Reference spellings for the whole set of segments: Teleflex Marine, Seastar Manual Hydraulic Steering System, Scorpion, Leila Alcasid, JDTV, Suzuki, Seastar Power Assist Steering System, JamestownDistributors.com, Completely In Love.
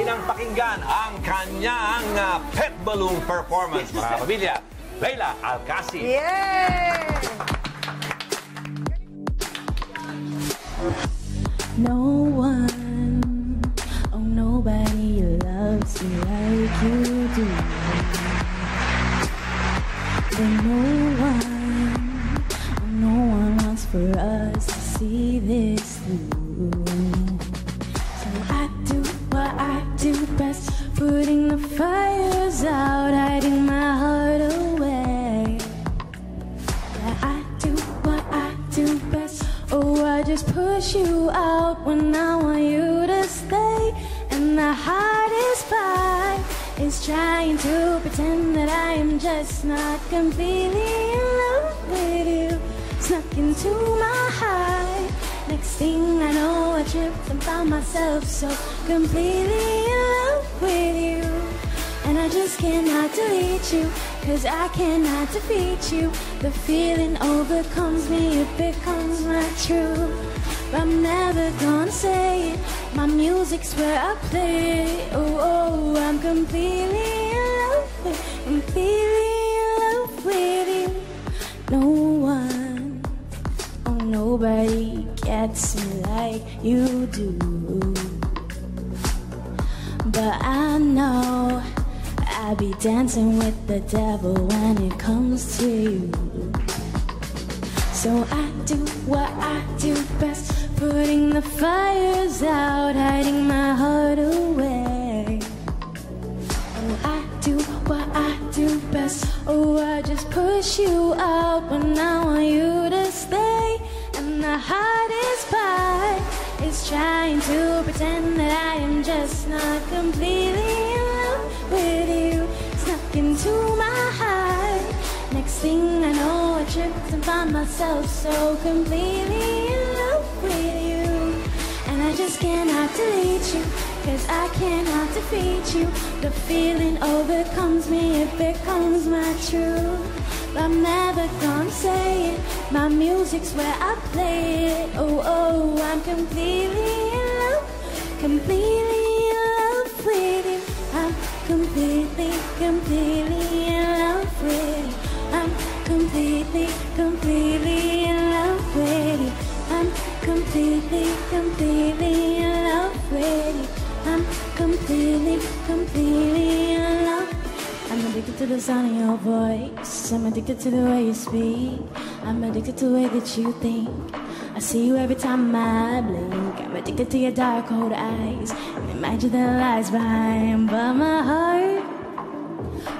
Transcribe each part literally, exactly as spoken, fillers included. natinang pakinggan ang kanyang uh, pet balloon performance, mga pamilya. Leila Alcasid. Yay! No one, oh nobody loves me like you do. But no one, oh no one wants for us to see this through. So I do what I do best, putting the fires out, hiding my heart away. Yeah, I do what I do best. Oh, I just push you out when I want you to stay. And the hardest part is trying to pretend that I am just not completely in love with you. Snuck into my heart. Next thing I know, I tripped and found myself so completely in love with you. And I just cannot delete you, cause I cannot defeat you. The feeling overcomes me, it becomes my truth. But I'm never gonna say it, my music's where I play it. Oh, oh, I'm completely in love with, completely in love with you. No one, oh nobody gets me like you do. But I know I be dancing with the devil when it comes to you. So I do what I do best, putting the fires out, hiding my heart away. Oh, I do what I do best. Oh, I just push you out when I want you to stay. And the hardest part is trying to pretend that I am just not completely in love with you. Snuck into my heart. Next thing I know, I tripped and found myself so completely in love with you. And I just cannot delete you, cause I cannot defeat you. The feeling overcomes me, it becomes my truth. But I'm never gonna say it, my music's where I play it. Oh, oh, I'm completely in love, completely in love with you. I'm completely, completely in love with you. I'm completely, completely in love with you. I'm completely, completely in love with you. I'm completely, completely in love. I'm addicted to the sound of your voice. I'm addicted to the way you speak. I'm addicted to the way that you think. I see you every time I blink. I'm addicted to your dark, cold eyes. And imagine the lies behind. But my heart,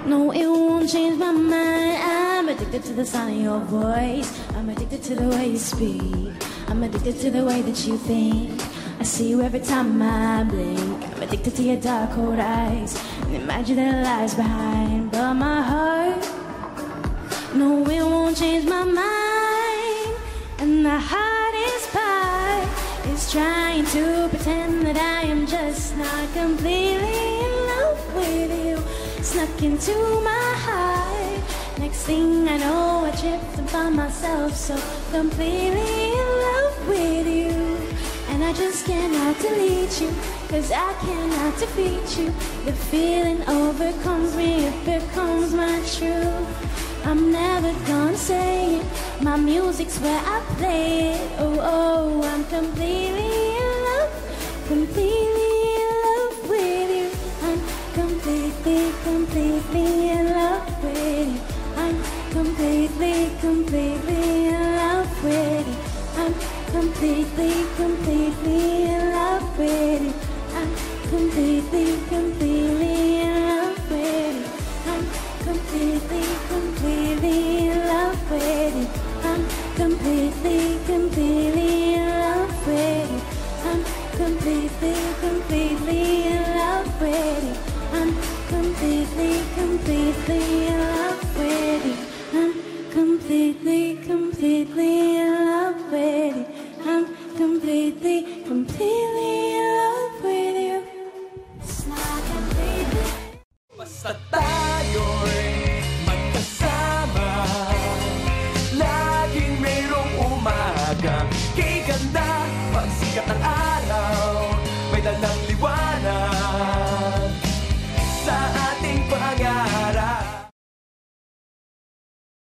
no, it won't change my mind. I'm addicted to the sound of your voice. I'm addicted to the way you speak. I'm addicted to the way that you think. I see you every time I blink. I'm addicted to your dark, cold eyes. And imagine the lies behind. But my heart, no, it won't change my mind. And the hardest part is trying to pretend that I am just not completely in love with you. Snuck into my heart. Next thing I know, I tripped and found myself so completely in love with you. And I just cannot delete you, cause I cannot defeat you. The feeling overcomes me, it becomes my truth. I'm never gonna say it, my music's where I play it. Oh, oh, I'm completely in love, completely in love with you. I'm completely, completely in love with you. I'm completely, completely in love with you. I'm completely, completely in love with you. I'm completely, completely in love with you. I'm completely, completely in love with you. I'm completely, completely in love with you. I'm completely, completely in love with you. I'm completely, completely in love with you. I'm completely, completely in love with you. I'm completely, completely in love with you. It's not completely.